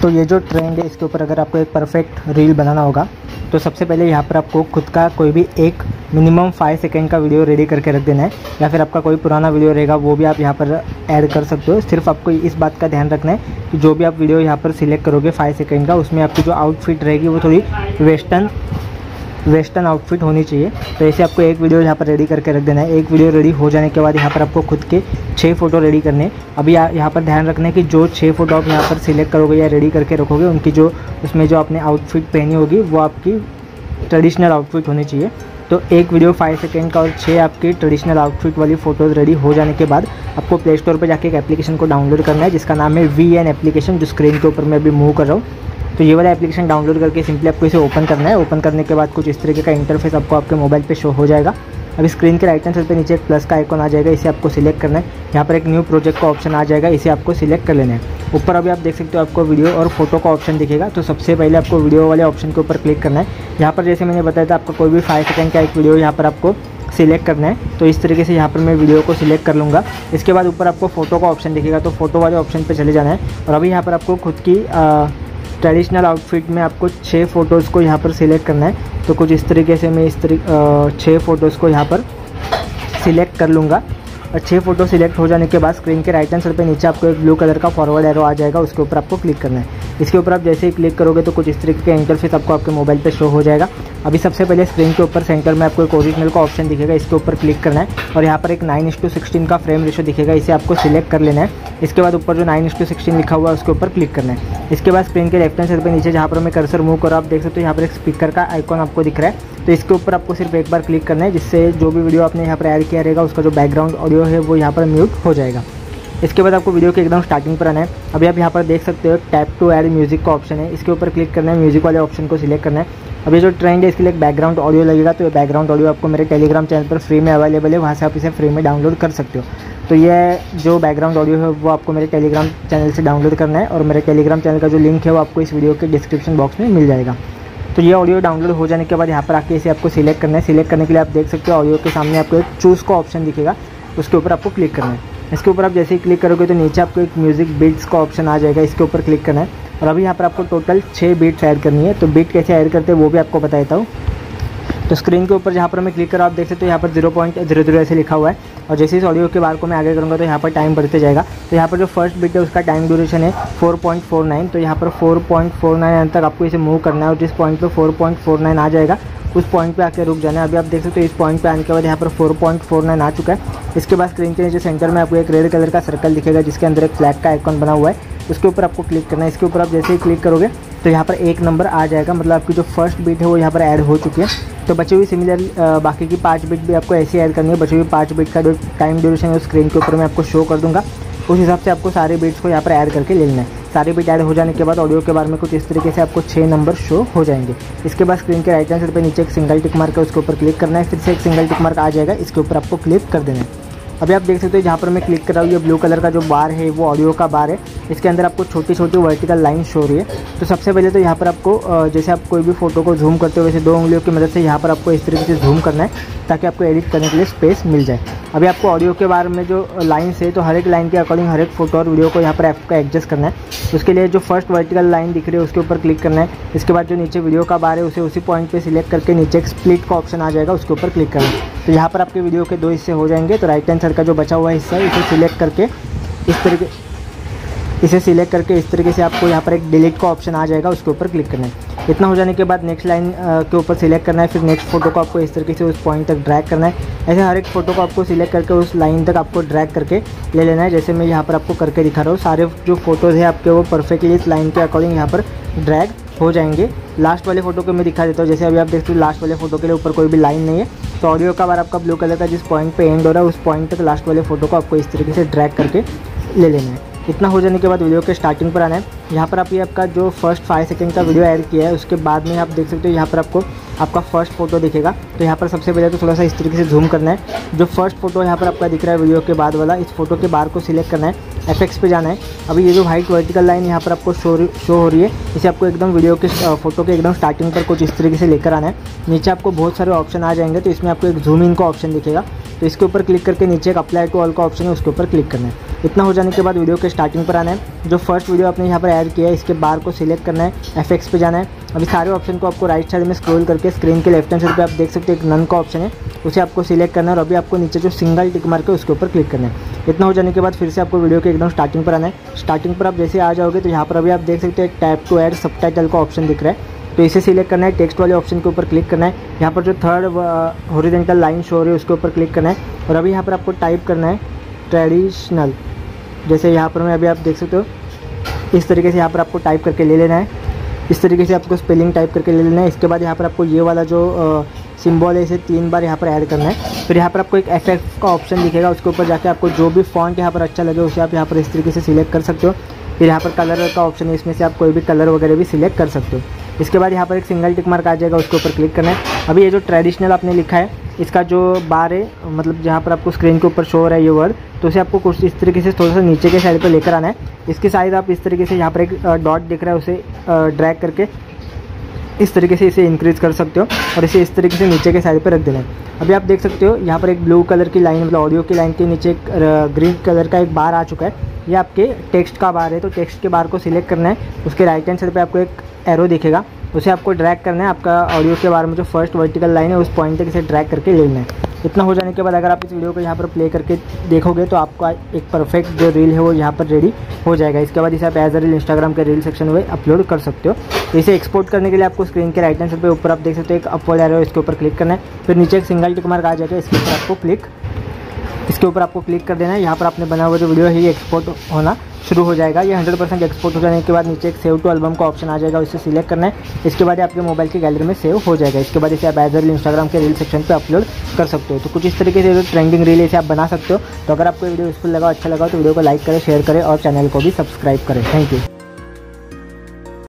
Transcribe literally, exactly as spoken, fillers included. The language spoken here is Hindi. तो ये जो ट्रेंड है इसके ऊपर अगर आपको एक परफेक्ट रील बनाना होगा तो सबसे पहले यहाँ पर आपको खुद का कोई भी एक मिनिमम फाइव सेकेंड का वीडियो रेडी करके रख देना है, या फिर आपका कोई पुराना वीडियो रहेगा वो भी आप यहाँ पर ऐड कर सकते हो। सिर्फ आपको इस बात का ध्यान रखना है कि जो भी आप वीडियो यहाँ पर सिलेक्ट करोगे फाइव सेकेंड का, उसमें आपकी जो आउटफिट रहेगी वो थोड़ी वेस्टर्न वेस्टर्न आउटफिट होनी चाहिए। तो ऐसे आपको एक वीडियो यहाँ पर रेडी करके रख देना है। एक वीडियो रेडी हो जाने के बाद यहाँ पर आपको खुद के छः फ़ोटो रेडी करने हैं। अभी यहाँ पर ध्यान रखना है कि जो छः फ़ोटो आप यहाँ पर सिलेक्ट करोगे या रेडी करके रखोगे उनकी जो उसमें जो आपने आउटफिट पहनी होगी वो आपकी ट्रेडिशनल आउटफिट होनी चाहिए। तो एक वीडियो फाइव सेकेंड का और छः आपकी ट्रेडिशनल आउटफिट वाली फ़ोटोज़ रेडी हो जाने के बाद आपको प्ले स्टोर पर जाके एक एप्लीकेशन को डाउनलोड करना है जिसका नाम है वी एन एप्लीकेशन, जो स्क्रीन के ऊपर मैं अभी मूव कर रहा हूँ। तो ये वाला एप्लीकेशन डाउनलोड करके सिंपली आपको इसे ओपन करना है। ओपन करने के बाद कुछ इस तरीके का इंटरफेस आपको आपके मोबाइल पे शो हो जाएगा। अभी स्क्रीन के राइट हैंड साइड पे नीचे एक प्लस का आइकॉन आ जाएगा, इसे आपको सिलेक्ट करना है। यहाँ पर एक न्यू प्रोजेक्ट का ऑप्शन आ जाएगा, इसे आपको सिलेक्ट कर लेना है। ऊपर अभी आप देख सकते हो आपको वीडियो और फोटो का ऑप्शन दिखेगा। तो सबसे पहले आपको वीडियो वाले ऑप्शन के ऊपर क्लिक करना है। यहाँ पर जैसे मैंने बताया था आपको कोई भी फाइव सेकेंड का एक वीडियो यहाँ पर आपको सिलेक्ट करना है। तो इस तरीके से यहाँ पर मैं वीडियो को सिलेक्ट कर लूँगा। इसके बाद ऊपर आपको फ़ोटो का ऑप्शन दिखेगा, तो फोटो वाले ऑप्शन पर चले जाना है। और अभी यहाँ पर आपको खुद की ट्रेडिशनल आउटफिट में आपको छः फ़ोटोज़ को यहाँ पर सिलेक्ट करना है। तो कुछ इस तरीके से मैं इस तरीके छः फ़ोटोज़ को यहाँ पर सिलेक्ट कर लूँगा। और छः फ़ोटो सिलेक्ट हो जाने के बाद स्क्रीन के राइट हैंड साइड पे नीचे आपको एक ब्लू कलर का फॉरवर्ड एरो आ जाएगा, उसके ऊपर आपको क्लिक करना है। इसके ऊपर आप जैसे ही क्लिक करोगे तो कुछ इस तरीके का इंटरफेस आपको आपके मोबाइल पर शो हो जाएगा। अभी सबसे पहले स्क्रीन के ऊपर सेंटर में आपको एक ओरिजिनल का ऑप्शन दिखेगा, इसके ऊपर क्लिक करना है। और यहाँ पर एक नाइन इंस टू सिक्सटीन का फ्रेम रेशो दिखेगा, इसे आपको सिलेक्ट कर लेना है। इसके बाद ऊपर जो नाइन इंस टू सिक्सटीन लिखा हुआ है उसके ऊपर क्लिक करना है। इसके बाद स्क्रीन के लेफ्ट हैंड साइड पर नीचे जहाँ पर मैं कर्सर मूव करो आप देख सकते हो यहाँ पर एक स्पीकर का आइकॉन आपको दिख रहा है। तो इसके ऊपर आपको सिर्फ एक बार क्लिक करना है, जिससे जो भी वीडियो आपने यहाँ पर ऐड किया रहेगा उसका जो बैकग्राउंड ऑडियो है वो यहाँ पर म्यूट हो जाएगा। इसके बाद आपको वीडियो के एकदम स्टार्टिंग पर आना है। अभी आप यहाँ पर देख सकते हो टैप टू ऐड म्यूज़िक का ऑप्शन है, इसके ऊपर क्लिक करना है। म्यूज़िक वाले ऑप्शन को सिलेक्ट करना है। अभी जो ट्रेंड है इसके लिए बैकग्राउंड ऑडियो लगेगा, तो ये बैकग्राउंड ऑडियो आपको मेरे टेलीग्राम चैनल पर फ्री में अवेलेबल है, वहाँ से आप इसे फ्री में डाउनलोड कर सकते हो। तो ये जो बैकग्राउंड ऑडियो है वो आपको मेरे टेलीग्राम चैनल से डाउनलोड करना है, और मेरे टेलीग्राम चैनल का जो लिंक है वो आपको इस वीडियो के डिस्क्रिप्शन बॉक्स में मिल जाएगा। तो ये ऑडियो डाउनलोड हो जाने के बाद यहाँ पर आके इसे आपको सिलेक्ट करना है। सिलेक्ट करने के लिए आप देख सकते हो ऑडियो के सामने आपको एक चूज़ का ऑप्शन दिखेगा, उसके ऊपर आपको क्लिक करना है। इसके ऊपर आप जैसे ही क्लिक करोगे तो नीचे आपको एक म्यूज़िक बीट्स का ऑप्शन आ जाएगा, इसके ऊपर क्लिक करना है। और अभी यहाँ पर आपको टोटल छः बीट्स ऐड करनी है। तो बीट कैसे ऐड करते हैं वो भी आपको बता देता हूँ। तो स्क्रीन के ऊपर जहाँ पर मैं क्लिक कर रहा हूँ आप देख सकते हो यहाँ पर जीरो पॉइंट जीरो जीरो ऐसे लिखा हुआ है। और जैसे इस ऑडियो के बार को मैं आगे करूँगा तो यहाँ पर टाइम बढ़ते जाएगा। तो यहाँ पर जो फर्स्ट बीट है उसका टाइम ड्यूरेशन है फोर पॉइंट फोर नाइन। तो यहाँ पर फोर पॉइंट फोर नाइन तक आपको इसे मूव करना है, और जिस पॉइंट पे फोर पॉइंट फोर नाइन आ जाएगा उस पॉइंट पे आके रुक जाना है। अभी आप देख सकते हो इस पॉइंट पे आने के बाद यहाँ पर फोर पॉइंट फोर नाइन आ चुका है। इसके बाद स्क्रीन के नीचे सेंटर में आपको एक रेड कलर का सर्कल दिखेगा जिसके अंदर एक फ्लैग का आइकॉन बना हुआ है, उसके ऊपर आपको क्लिक करना है। इसके ऊपर आप जैसे ही क्लिक करोगे तो यहाँ पर एक नंबर आ जाएगा, मतलब आपकी जो फर्स्ट बीट है वो यहाँ पर ऐड हो चुकी है। तो बची हुई सिमिलर बाकी की पाँच बीट भी आपको ऐसे ऐड करनी है। बची हुई पाँच बीट का जो टाइम ड्यूरेशन है स्क्रीन के ऊपर मैं आपको शो कर दूँगा, उस हिसाब से आपको सारे बीट्स को यहाँ पर ऐड करके ले लेना है। सारे बीट ऐड हो जाने के बाद ऑडियो के बारे में कुछ इस तरीके से आपको छः नंबर शो हो जाएंगे। इसके बाद स्क्रीन के राइट हैंड साइड पर नीचे एक सिंगल टिक मार्क है, उसके ऊपर क्लिक करना है। फिर से एक सिंगल टिक मार्क आ जाएगा, इसके ऊपर आपको क्लिक कर देना है। अभी आप देख सकते हो जहाँ पर मैं क्लिक कर रहा हूँ ये ब्लू कलर का जो बार है वो ऑडियो का बार है, इसके अंदर आपको छोटी छोटी वर्टिकल लाइन शो हो रही है। तो सबसे पहले तो यहाँ पर आपको जैसे आप कोई भी फोटो को जूम करते हो वैसे दो उंगलियों की मदद से यहाँ पर आपको इस तरीके से जूम करना है ताकि आपको एडिट करने के लिए स्पेस मिल जाए। अभी आपको ऑडियो के बार में जो लाइन्स है तो हर एक लाइन के अकॉर्डिंग हर एक फोटो और वीडियो को यहाँ पर आपको एडजस्ट करना है। उसके लिए जो फर्स्ट वर्टिकल लाइन दिख रही है उसके ऊपर क्लिक करना है। इसके बाद जो नीचे वीडियो का बार है उसे उसी पॉइंट पर सिलेक्ट करके नीचे एक स्प्लिट का ऑप्शन आ जाएगा, उसके ऊपर क्लिक करना है। तो यहाँ पर आपके वीडियो के दो हिस्से हो जाएंगे। तो राइट हैंड साइड का जो बचा हुआ हिस्सा है इसे सिलेक्ट करके इस तरीके इसे सिलेक्ट करके इस तरीके से आपको यहाँ पर एक डिलीट का ऑप्शन आ जाएगा, उसके ऊपर क्लिक करना है। इतना हो जाने के बाद नेक्स्ट लाइन के ऊपर सिलेक्ट करना है। फिर नेक्स्ट फोटो को आपको इस तरीके से उस पॉइंट तक ड्रैग करना है। ऐसे हर एक फ़ोटो को आपको सिलेक्ट करके उस लाइन तक आपको ड्रैग करके ले लेना है, जैसे मैं यहाँ पर आपको करके दिखा रहा हूँ। सारे जो फोटोज़ हैं आपके वो परफेक्टली इस लाइन के अकॉर्डिंग यहाँ पर ड्रैग हो जाएंगे। लास्ट वाले फोटो को मैं दिखा देता हूँ। जैसे अभी आप देखते हो लास्ट वाले फोटो के लिए ऊपर कोई भी लाइन नहीं है। तो ऑडियो का बार आपका ब्लू कलर का जिस पॉइंट पे एंड हो रहा है उस पॉइंट तक लास्ट वाले फोटो को आपको इस तरीके से ड्रैग करके ले लेना है। इतना हो जाने के बाद वीडियो के स्टार्टिंग पर आना है। यहाँ पर आप ये आपका जो फर्स्ट फाइव सेकेंड का वीडियो ऐड किया है उसके बाद में आप देख सकते हो यहाँ पर आपको आपका फर्स्ट फोटो दिखेगा। तो यहाँ पर सबसे पहले तो थोड़ा सा इस तरीके से जूम करना है। जो फर्स्ट फोटो यहाँ पर आपका दिख रहा है वीडियो के बाद वाला, इस फोटो के बार को सिलेक्ट करना है, एफेक्ट्स पे जाना है। अभी ये जो व्हाइट वर्टिकल लाइन यहाँ पर आपको शो शो हो रही है इसे आपको एकदम वीडियो के फोटो के एकदम स्टार्टिंग पर कुछ इस तरीके से लेकर आना है। नीचे आपको बहुत सारे ऑप्शन आ जाएंगे, तो इसमें आपको एक जूम इन का ऑप्शन दिखेगा, तो इसके ऊपर क्लिक करके नीचे एक अप्लाई टू ऑल का ऑप्शन है, उसके ऊपर क्लिक करना है। इतना हो जाने के बाद वीडियो के स्टार्टिंग पर आना है। जो फर्स्ट वीडियो आपने यहाँ पर ऐड किया है इसके बार को सिलेक्ट करना है, एफेक्ट्स पे जाना है। अभी सारे ऑप्शन को आपको राइट साइड में स्क्रॉल करके स्क्रीन के लेफ्ट हैंड साइड पे आप देख सकते हो एक नन का ऑप्शन है, उसे आपको सिलेक्ट करना है और अभी आपको नीचे जो सिंगल टिक मार्क है उसके ऊपर क्लिक करना है। इतना हो जाने के बाद फिर से आपको वीडियो के एकदम स्टार्टिंग पर आना है। स्टार्टिंग पर आप जैसे आ जाओगे तो यहाँ पर अभी आप देख सकते हो एक tap to add subtitle का ऑप्शन दिख रहा है, तो इसे सिलेक्ट करना है, टेक्स्ट वाले ऑप्शन के ऊपर क्लिक करना है। यहाँ पर जो थर्ड हॉरिजॉन्टल लाइन शो हो रही है उसके ऊपर क्लिक करना है और अभी यहाँ पर आपको टाइप करना है ट्रेडिशनल। जैसे यहाँ पर मैं अभी आप देख सकते हो इस तरीके से यहाँ पर आपको टाइप करके ले लेना है, इस तरीके से आपको स्पेलिंग टाइप करके ले लेना है। इसके बाद यहाँ पर आपको ये वाला जो सिंबल है इसे तीन बार यहाँ पर ऐड करना है। फिर यहाँ पर आपको एक एफेक्ट का ऑप्शन दिखेगा, उसके ऊपर जाके आपको जो भी फॉन्ट यहाँ पर अच्छा लगे उसे आप यहाँ पर इस तरीके से सिलेक्ट कर सकते हो। फिर यहाँ पर कलर का ऑप्शन है, इसमें से आप कोई भी कलर वगैरह भी सिलेक्ट कर सकते हो। इसके बाद यहाँ पर एक सिंगल टिक मार्क आ जाएगा, उसके ऊपर क्लिक करना है। अभी ये जो ट्रेडिशनल आपने लिखा है इसका जो बार है, मतलब जहाँ पर आपको स्क्रीन के ऊपर शो हो रहा है ये वर्ड, तो उसे आपको कुछ इस तरीके से थोड़ा सा नीचे के साइड पर लेकर आना है। इसकी साइज़ आप इस तरीके से यहाँ पर एक डॉट दिख रहा है उसे ड्रैग करके इस तरीके से इसे इंक्रीज़ कर सकते हो और इसे इस तरीके से नीचे के साइड पर रख देना है। अभी आप देख सकते हो यहाँ पर एक ब्लू कलर की लाइन, मतलब ऑडियो की लाइन के नीचे एक ग्रीन कलर का एक बार आ चुका है, ये आपके टेक्स्ट का बार है। तो टेक्स्ट के बार को सिलेक्ट करना है, उसके राइट हैंड साइड पर आपको एक एरो दिखेगा, उसे आपको ड्रैग करना है। आपका ऑडियो के बारे में जो फर्स्ट वर्टिकल लाइन है उस पॉइंट तक इसे ड्रैग करके ले लेना है। इतना हो जाने के बाद अगर आप इस वीडियो को यहाँ पर प्ले करके देखोगे तो आपका एक परफेक्ट जो रील है वो यहाँ पर रेडी हो जाएगा। इसके बाद इसे आप एज अ रील इंस्टाग्राम के रील सेक्शन में अपलोड कर सकते हो। तो इसे एक्सपोर्ट करने के लिए आपको स्क्रीन के राइट हैंड साइड पर ऊपर आप देख सकते हो एक अपवर्ड एरो, इसके ऊपर क्लिक करना है। फिर नीचे एक सिंगल टिक मार्क आ जाएगा, इसके ऊपर आपको क्लिक इसके ऊपर आपको क्लिक कर देना है। यहाँ पर आपने बना हुआ जो वीडियो है ये एक्सपोर्ट होना शुरू हो जाएगा। ये हंड्रेड परसेंट एक्सपोर्ट हो जाने के बाद नीचे एक सेव टू एल्बम का ऑप्शन आ जाएगा, इसे सिलेक्ट करना है। इसके बाद आपके मोबाइल की गैलरी में सेव हो जाएगा। इसके बाद इसे आप एज अ रील इंस्टाग्राम के रील सेक्शन पे अपलोड कर सकते हो। तो कुछ इस तरीके से जो ट्रेंडिंग रील इसे आप बना सकते हो। तो अगर आपको वीडियो यूजफुल लगा, अच्छा लगा तो वीडियो को लाइक करें, शेयर करें और चैनल को भी सब्सक्राइब करें। Thank you.